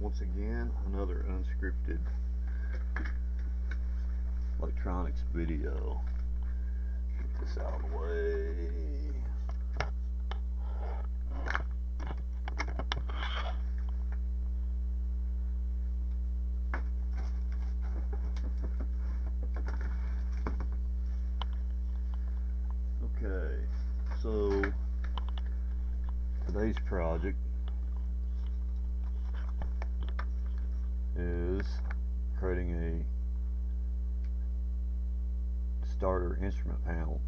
Once again, another unscripted electronics video. Get this out of the way. Okay, so today's project is creating a starter instrument panel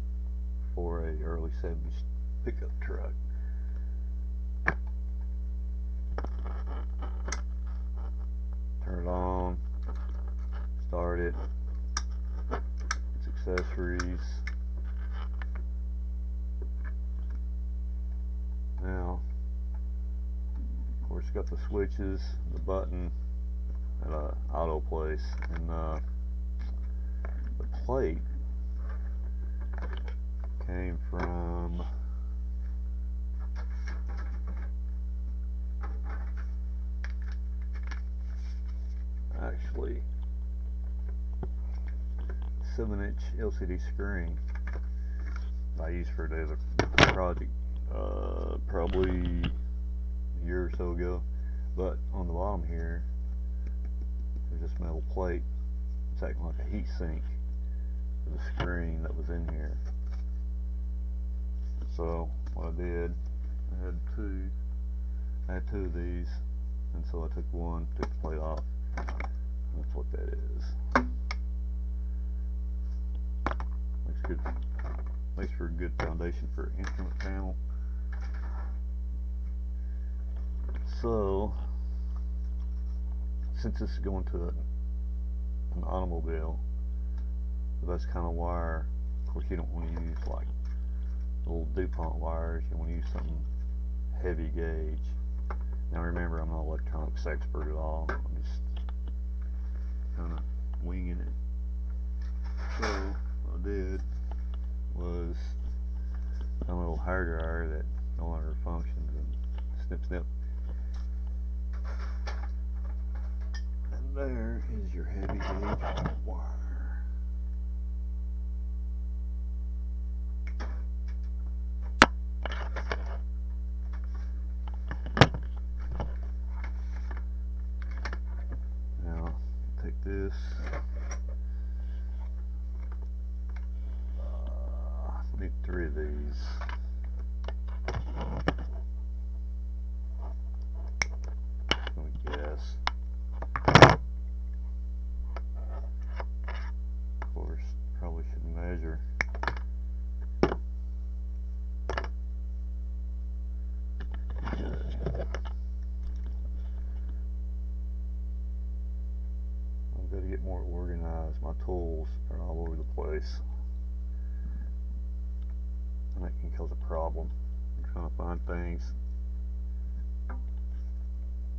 for a early 70s pickup truck. Turn it on, start it, its accessories. Now, of course, got the switches, the button, auto place, and the plate came from actually 7-inch LCD screen I used for the other project probably a year or so ago. But on the bottom here, this metal plate, it's acting like a heat sink for the screen that was in here. So what I did, I had two of these, and so I took one, took the plate off. That's what that is. Makes for a good foundation for an instrument panel. So since this is going to an automobile, that's kind of wire. Of course, you don't want to use like little DuPont wires. You want to use something heavy gauge. Now remember, I'm not an electronics expert at all. I'm just kind of winging it. So what I did was a little hairdryer that no longer functions, and snip snip. There is your heavy gauge wire. Now take this. I need 3 of these. More organized. My tools are all over the place, and that can cause a problem. I'm trying to find things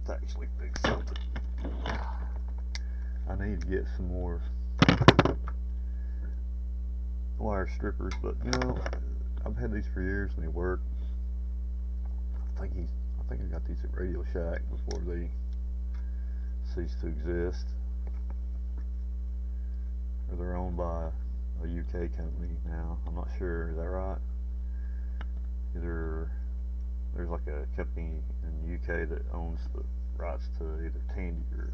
to actually fix something. I need to get some more wire strippers, but you know, I've had these for years and they work. I think I got these at Radio Shack before they ceased to exist. They're owned by a UK company now. I'm not sure, is that right? Either there's like a company in the UK that owns the rights to either Tandy or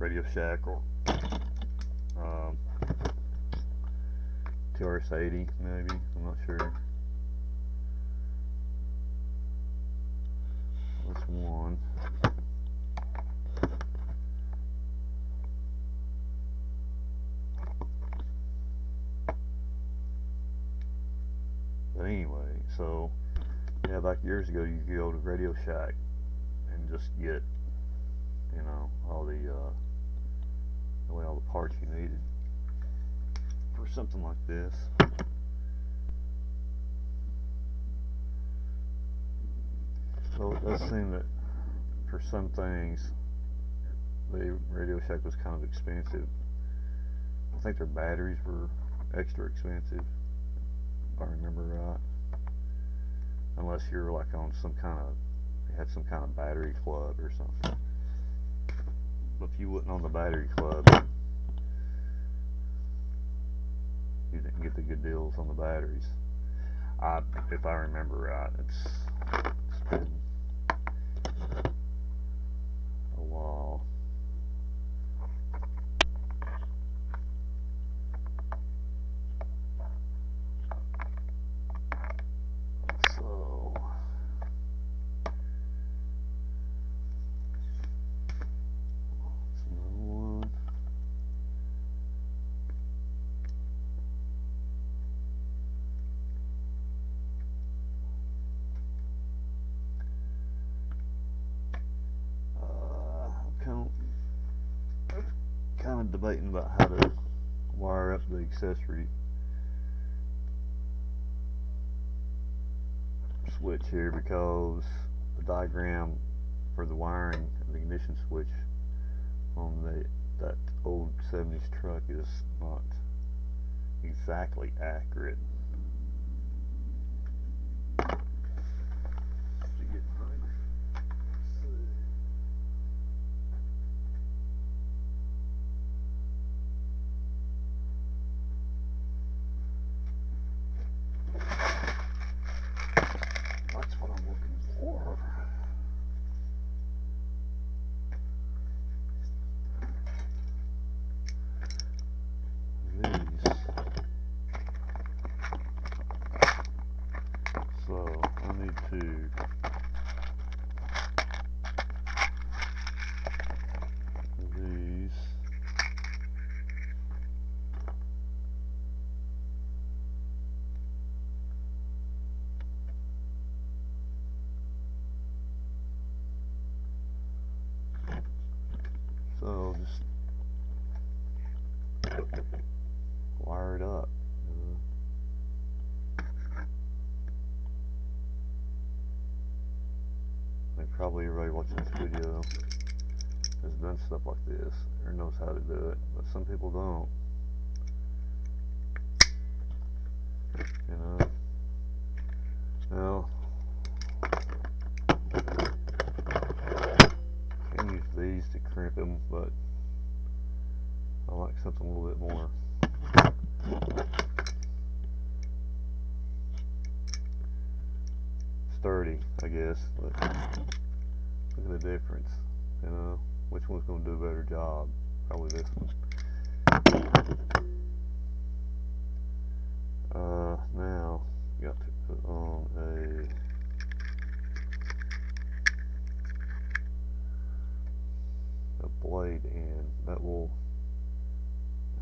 Radio Shack or TRS-80 maybe, I'm not sure. That's one. Anyway, so yeah, back years ago you could go to Radio Shack and just get, you know, all the parts you needed for something like this. So it does seem that for some things, the Radio Shack was kind of expensive. I think their batteries were extra expensive, if I remember right, unless you're like on some kind of had some kind of battery club or something. But if you wasn't on the battery club, you didn't get the good deals on the batteries. If I remember right, it's been a while. So that's another one. I'm kind of debating about how to wire up the accessory switch here, because the diagram for the wiring of the ignition switch on that old 70s truck is not exactly accurate. So just wire it up. I think probably everybody watching this video has done stuff like this or knows how to do it, but some people don't. To crimp them, but I like something a little bit more. Sturdy, I guess, but look at the difference, you know. Which one's going to do a better job? Probably this one. Now, got to put on a blade, and that will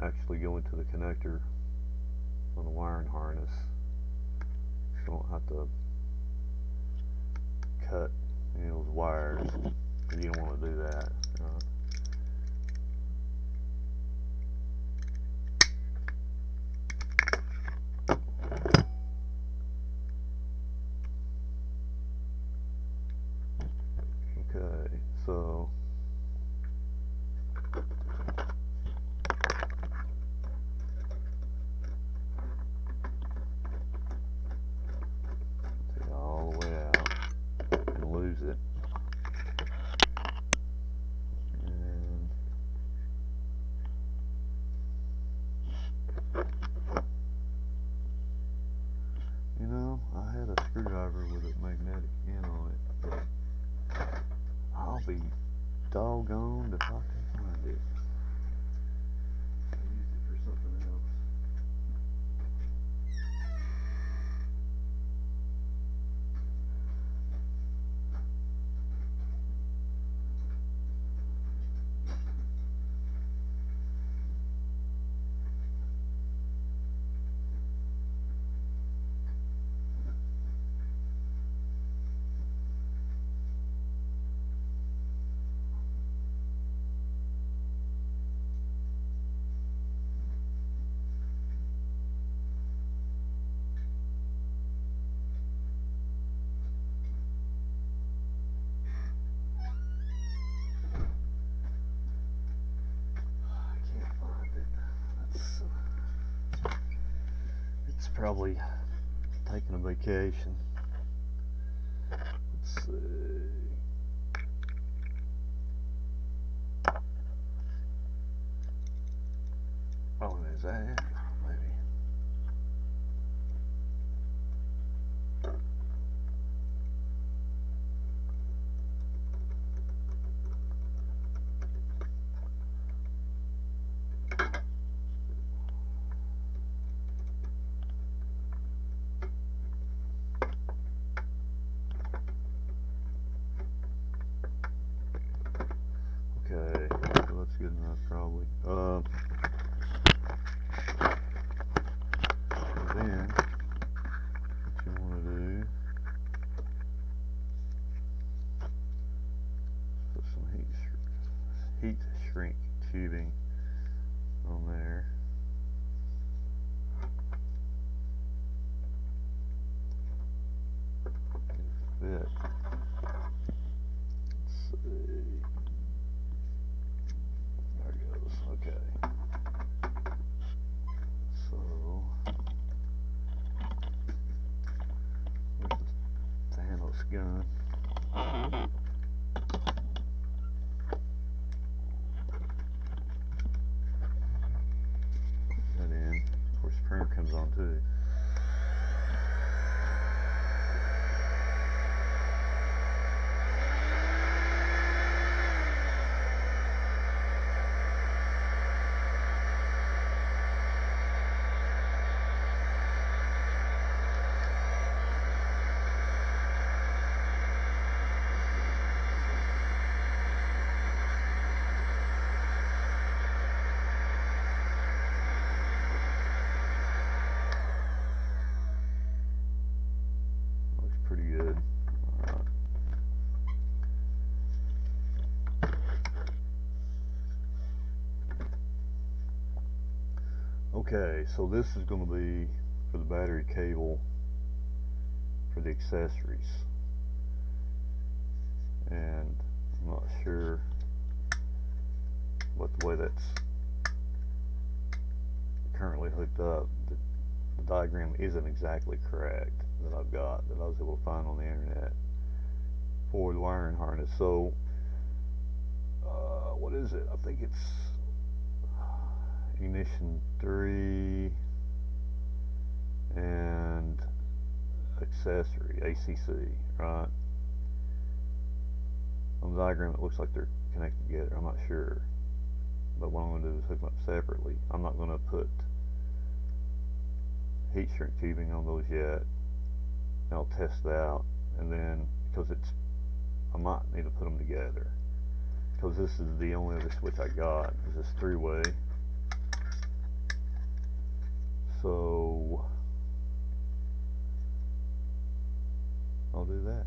actually go into the connector on the wiring harness, so you don't have to cut any of those wires. You don't want to do that. Okay, so be doggone if I can find it. I used it for something else. Probably taking a vacation. Let's see. that it? Tubing on there. It'll fit. Let's see. There it goes. Okay. So where's the handle's gone? On too. Okay, so this is going to be for the battery cable for the accessories, and I'm not sure what the way that's currently hooked up. The diagram isn't exactly correct that I've got, that I was able to find on the internet for the wiring harness. So what is it? I think it's ignition 3 and accessory, ACC, right? On the diagram it looks like they're connected together. I'm not sure, but what I'm going to do is hook them up separately. I'm not going to put heat shrink tubing on those yet. I'll test that out, and then because it's, I might need to put them together, because this is the only other switch I got is this three-way. So I'll do that.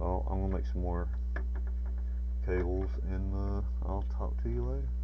I'm gonna make some more cables, and I'll talk to you later.